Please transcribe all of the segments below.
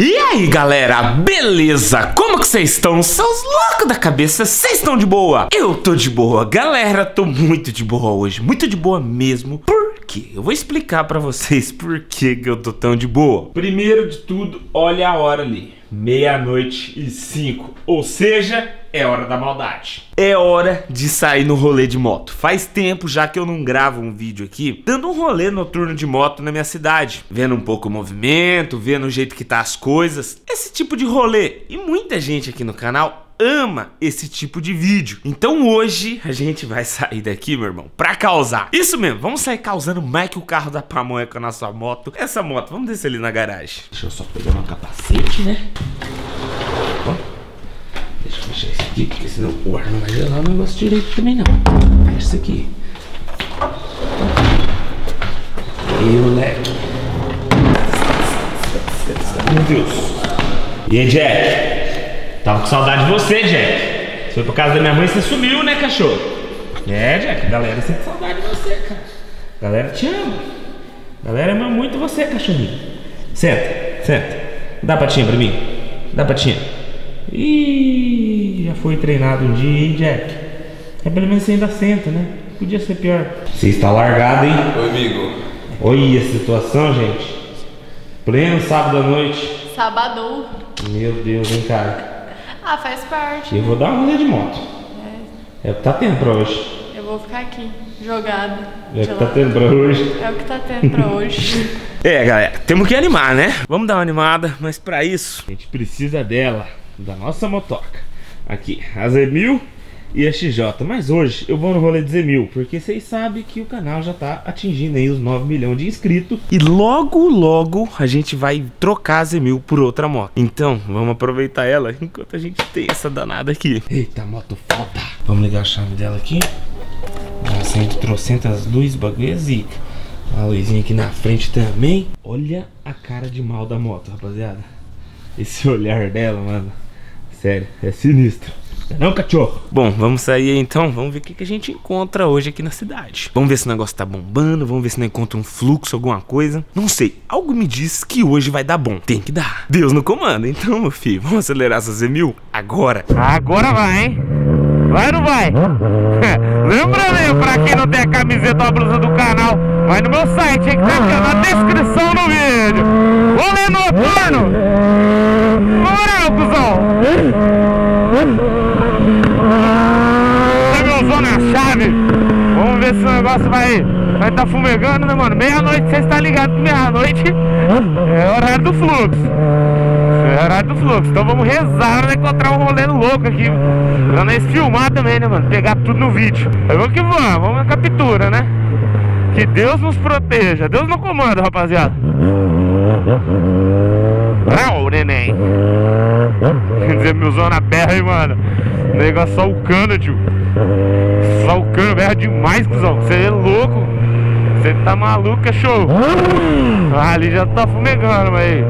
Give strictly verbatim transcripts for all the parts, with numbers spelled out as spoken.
E aí galera, beleza? Como que vocês estão? São os loucos da cabeça, vocês estão de boa? Eu tô de boa, galera, tô muito de boa hoje, muito de boa mesmo. Por quê? Eu vou explicar pra vocês por que que eu tô tão de boa. Primeiro de tudo, olha a hora ali, meia-noite e cinco, ou seja, é hora da maldade. É hora de sair no rolê de moto. Faz tempo já que eu não gravo um vídeo aqui dando um rolê noturno de moto na minha cidade, vendo um pouco o movimento, vendo o jeito que tá as coisas, esse tipo de rolê. E muita gente aqui no canal ama esse tipo de vídeo. Então hoje a gente vai sair daqui, meu irmão, pra causar. Isso mesmo, vamos sair causando mais que o carro da pamonha com a nossa moto. Essa moto, vamos descer ali na garagem. Deixa eu só pegar um capacete, né? Ó, deixa eu fechar isso aqui, porque senão o ar não vai gelar o negócio direito também não. Fecha isso aqui. E aí, moleque. Meu Deus. E aí, Jack? Tava com saudade de você, Jack. Você foi pra casa da minha mãe e você sumiu, né, cachorro? É, Jack. Galera, você tem saudade de você, cara. Galera, te ama. Galera, ama muito você, cachorrinho. Senta, senta. Dá a patinha pra mim. Dá a patinha. Ih, já foi treinado um dia, hein, Jack? É, pelo menos você ainda senta, né? Podia ser pior. Você está largado, hein? Oi, amigo. Olha a situação, gente. Pleno sábado à noite. Sabadão. Meu Deus, hein, cara? Ah, faz parte. Eu vou dar uma rolê de moto. É. É o que tá tendo pra hoje. Eu vou ficar aqui, jogado. É o que tá tendo pra hoje. É o que tá tendo pra hoje. É, galera, temos que animar, né? Vamos dar uma animada, mas pra isso, a gente precisa dela. Da nossa motoca. Aqui, a Z mil e a X J. Mas hoje eu vou no rolê de Z mil, porque vocês sabem que o canal já tá atingindo aí os nove milhões de inscritos. E logo, logo a gente vai trocar a Z mil por outra moto. Então, vamos aproveitar ela enquanto a gente tem essa danada aqui. Eita, moto foda. Vamos ligar a chave dela aqui. Nossa, a gente trouxe as luzes, bagulho é zica. A luzinha aqui na frente também. Olha a cara de mal da moto, rapaziada. Esse olhar dela, mano. Sério, é sinistro. Não, cachorro? Bom, vamos sair então. Vamos ver o que, que a gente encontra hoje aqui na cidade. Vamos ver se o negócio tá bombando. Vamos ver se não encontra um fluxo, alguma coisa. Não sei, algo me diz que hoje vai dar bom. Tem que dar. Deus no comando. Então, meu filho, vamos acelerar essa Z mil agora. Agora vai, hein? Vai ou não vai? Lembra, né? Pra quem não tem a camiseta ou a blusa do canal, vai no meu site, hein? Que tá aqui na descrição do vídeo. Olê noturno! Bora, cuzão! Tá meu zão na chave. Vamos ver se o negócio vai Vai tá fumegando, né, mano? Meia-noite, vocês tá ligado que meia-noite é horário do fluxo. É horário do fluxo. Então vamos rezar, né, encontrar um rolê louco aqui pra nós filmar também, né, mano? Pegar tudo no vídeo. Mas vamos que vamos, vamos na captura, né? Que Deus nos proteja. Deus no comando, rapaziada. Não, neném. Quer dizer, meu zona berra, hein, mano. O negócio só o cano, tio. Só o cano, berra demais, cuzão. Você é louco. Você tá maluco, cachorro. Ah, ali já tá fumegando, mas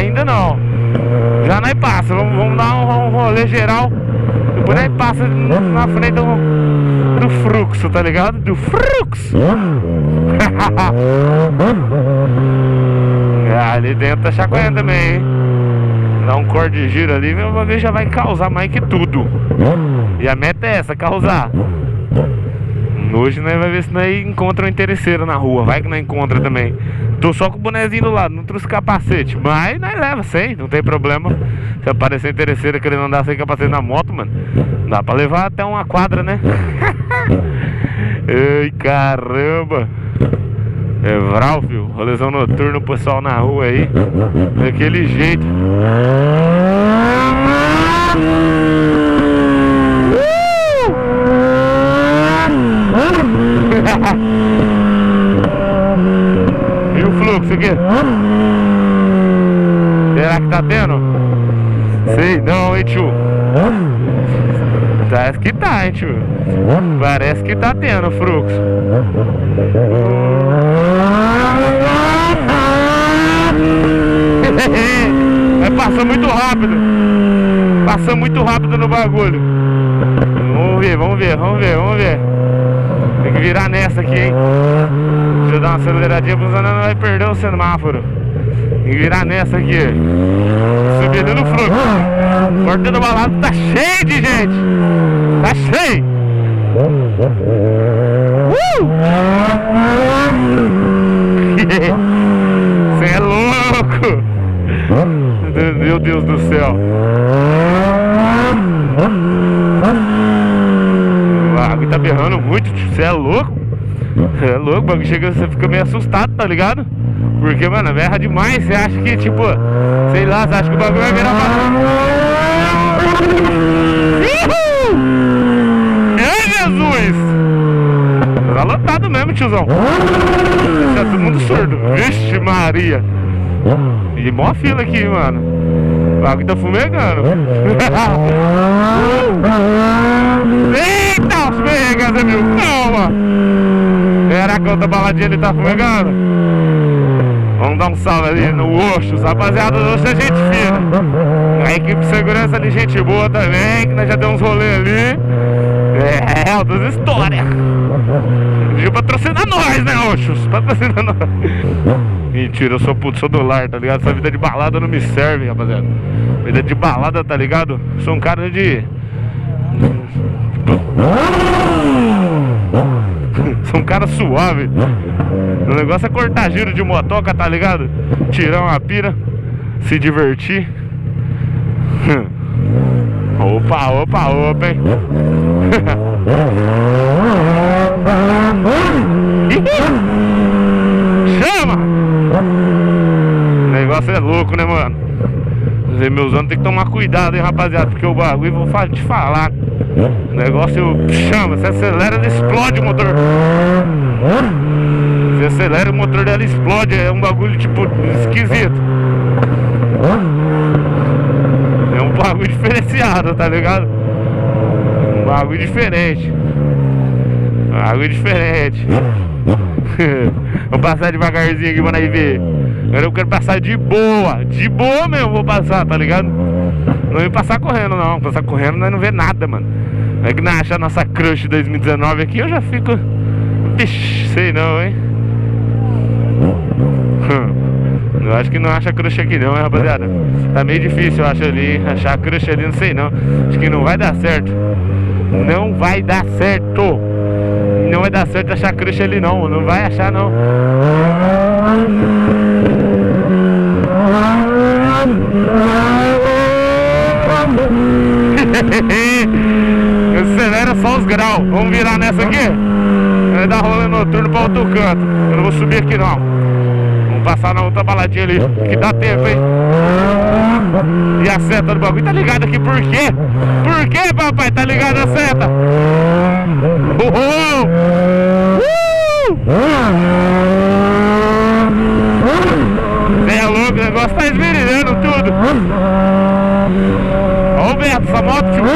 ainda não. Já nós passa. Vamos, vamos dar um, um rolê geral. Depois nós passa na frente do, do fluxo, tá ligado? Do fluxo. Ah, ali dentro tá chacoalhando também, hein? Dá um corte de giro ali, meu bagulho já vai causar mais que tudo. E a meta é essa, causar. Hoje nós vai ver se nós encontra um interesseiro na rua. Vai que nós encontra também. Tô só com o bonezinho do lado, não trouxe capacete. Mas nós leva, sem, não tem problema. Se aparecer interesseiro querendo andar sem capacete na moto, mano, dá pra levar até uma quadra, né? Ai, caramba. É Vral, filho, rolezão noturno, pessoal na rua aí, daquele jeito. Uh! E o fluxo aqui? Será que tá tendo? Sei não, hein, tio? Parece que tá, hein, tio? Parece que tá tendo o fluxo. É, passou muito rápido. Passou muito rápido no bagulho. Vamos ver, vamos ver, vamos ver, vamos ver. Tem que virar nessa aqui, hein? Deixa eu dar uma aceleradinha, porque senão não vai perder o semáforo. Tem que virar nessa aqui. Subindo no fluxo. Cortando balado, tá cheio de gente. Tá cheio. Uh! Você é louco. Meu Deus do céu. A água tá berrando muito, você é louco. É louco, o bagulho chega, você fica meio assustado, tá ligado? Porque, mano, berra demais, você acha que, tipo, sei lá, você acha que o bagulho vai virar uma... Ai, Jesus! Tá lotado mesmo, tiozão. Tá todo mundo surdo. Vixe Maria! E mó fila aqui, mano. O bagulho tá fumegando. Eita, os ferregas, meu. Calma! Caraca, outra baladinha ele tá fumegando. Vamos dar um salve ali no Oxos. Rapaziada, do Oxos é gente fina. A equipe de segurança ali, gente boa também. Que nós já demos uns rolê ali. É, altas histórias. Pediu patrocinar nós, né, Oxos? Patrocina nós. Mentira, eu sou puto, sou do lar, tá ligado? Essa vida de balada não me serve, rapaziada. Vida de balada, tá ligado? Sou um cara de... Sou um cara suave. O negócio é cortar giro de motoca, tá ligado? Tirar uma pira, se divertir. Opa, opa, opa, hein? Chama! O negócio é louco, né, mano? Meus anos tem que tomar cuidado, hein, rapaziada? Porque o bagulho, vou te falar, o negócio chama, você acelera, ele explode o motor. Você acelera, o motor dela explode. É um bagulho, tipo, esquisito. É um bagulho diferenciado, tá ligado? Um bagulho diferente. Um bagulho diferente. Vou passar devagarzinho aqui, mano, aí ver. Agora eu quero passar de boa. De boa mesmo, vou passar, tá ligado? Não vou passar correndo, não. Passar correndo, nós não vê nada, mano. É que nós achar nossa crush dois mil e dezenove aqui, eu já fico... Ixi, sei não, hein? Eu acho que não acha crush aqui não, hein, rapaziada? Tá meio difícil, eu acho, ali. Achar crush ali, não sei não. Acho que não vai dar certo. Não vai dar certo. Não vai dar certo achar crush ali, não. Não vai achar, não. Acelera só os graus. Vamos virar nessa aqui. Vai dar rolê noturno pra outro canto. Eu não vou subir aqui não. Vamos passar na outra baladinha ali, que dá tempo, hein? E a seta do bagulho tá ligada aqui, por quê? Por quê, papai? Tá ligada a seta? Uhul! Uhul! É louco, o negócio tá esmirilhando tudo. Ô Beto, essa moto tipo,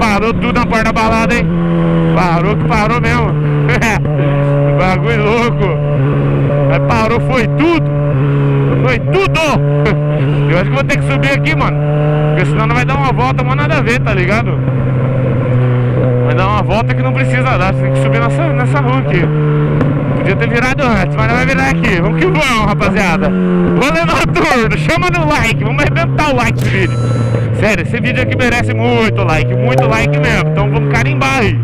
parou tudo na porta da balada, hein? Parou que parou mesmo. Bagulho louco. Mas parou, foi tudo. Foi tudo. Eu acho que vou ter que subir aqui, mano. Porque senão não vai dar uma volta, mas nada a ver, tá ligado? Vai dar uma volta que não precisa dar. Você tem que subir nessa, nessa rua aqui. Podia ter virado antes, mas não vai virar aqui. Vamos que vamos, rapaziada. Rolê noturno, chama no like. Vamos arrebentar o like do vídeo. Sério, esse vídeo aqui merece muito like. Muito like mesmo, então vamos carimbar aí.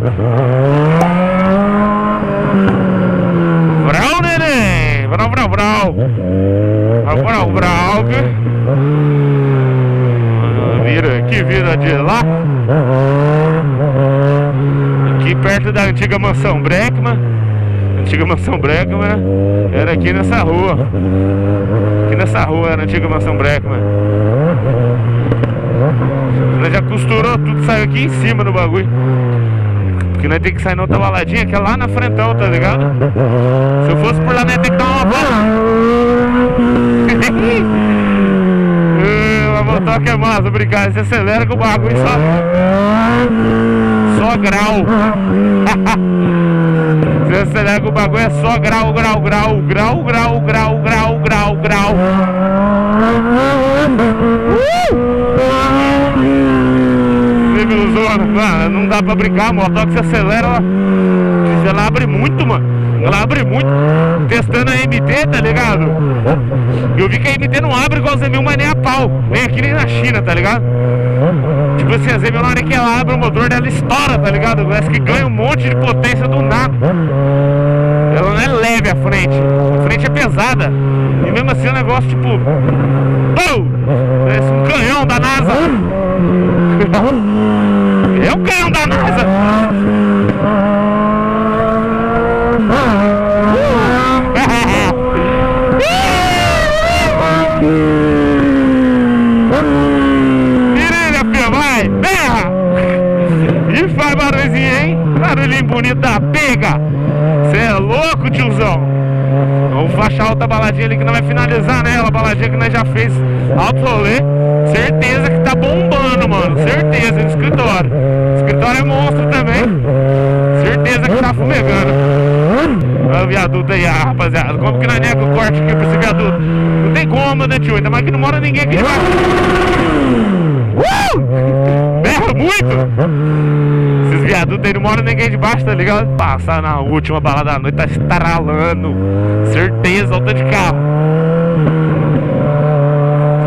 Vrau, neném. Vrau, vrau, vrau. Vrau, vrau, vrau. Vira aqui, vira de lá. Aqui perto da antiga mansão Breckman. Antiga mansão Breckman era aqui nessa rua. Aqui nessa rua era a antiga mansão Breckman. Nós já costurou tudo, saiu aqui em cima do bagulho. Porque nós temos que sair na outra baladinha, que é lá na frentão, tá ligado? Se eu fosse por lá, nós temos que dar uma volta. Uma motoca é massa, brincar. Você acelera com o bagulho só. Só grau. Você acelera que o bagulho é só grau, grau, grau, grau, grau, grau, grau, grau, grau. Civilzona, mano, não dá pra brincar, a motoca se acelera, ela abre muito, mano. ela abre muito, testando a M T, tá ligado? Eu vi que a M T não abre igual a Z mil, mas nem a pau, nem aqui nem na China, tá ligado? Tipo assim, a Z mil na hora que ela abre o motor dela estoura, tá ligado? Parece que ganha um monte de potência do nada. Ela não é leve a frente, a frente é pesada. E mesmo assim o negócio tipo... Pum! Parece um canhão da NASA. É um canhão da NASA. Piranha, pia, vai, berra! E faz barulhinho, hein? Barulhinho bonito da pega! Cê é louco, tiozão! Vamos achar outra baladinha ali que não vai finalizar nela, a baladinha que nós já fez alto rolê. Certeza que tá bombando, mano. Certeza, no escritório. O escritório é monstro também. Certeza que tá fumegando. Olha o viaduto aí, ah, rapaziada. Como que nós nega o corte aqui pra esse viaduto? Não tem como, né, tio? Ainda mais que não mora ninguém aqui debaixo. Uh! Berra muito! Esses viadutos aí não mora ninguém debaixo, tá ligado? Passar na última balada da noite, tá estaralando. Certeza, alta de carro.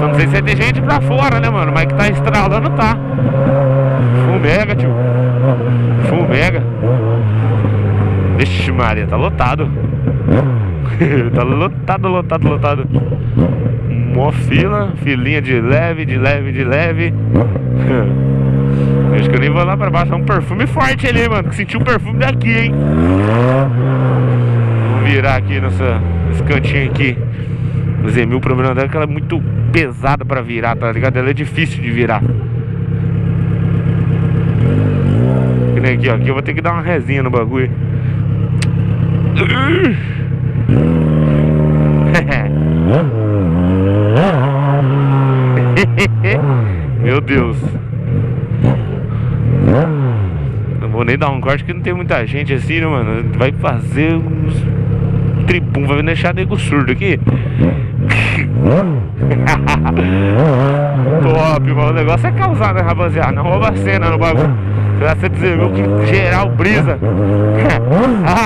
Só não sei se tem gente pra fora, né, mano? Mas que tá estralando, tá. Fumega, tio. Fumega. Vixe Maria, tá lotado. Tá lotado, lotado, lotado. Mó fila, filinha de leve, de leve, de leve. Acho que eu nem vou lá pra baixo. É um perfume forte ali, mano. Que senti um perfume daqui, hein. Vou virar aqui nessa, nesse cantinho aqui. O Z mil, o problema dela é que ela é muito pesada pra virar, tá ligado? Ela é difícil de virar. Que nem aqui, ó. Aqui eu vou ter que dar uma resinha no bagulho. Meu Deus. Não vou nem dar um corte que não tem muita gente assim, né, mano? Vai fazer uns tribum, vai deixar nego surdo aqui. Top, mano. O negócio é causar, né, rapaziada? Não rouba a cena no bagulho. Você percebeu que geral brisa.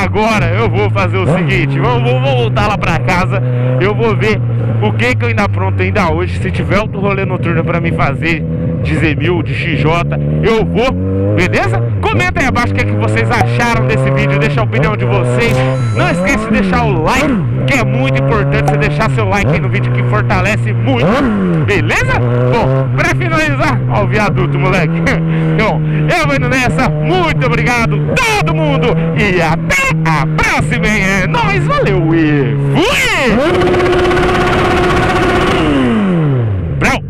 Agora eu vou fazer o seguinte, vou, vou voltar lá pra casa. Eu vou ver o que que eu ainda apronto ainda hoje. Se tiver outro rolê noturno pra mim fazer de Z mil, de X J, eu vou, beleza? Comenta aí abaixo o que é que vocês acharam desse vídeo. Deixa a opinião de vocês. Não esqueça de deixar o like, que é muito importante você deixar seu like aí no vídeo, que fortalece muito, beleza? Bom, pra finalizar, ó o viaduto, moleque. Então, eu vou indo nessa. Muito obrigado todo mundo e até a próxima, hein? É nóis, valeu e fui! Bro.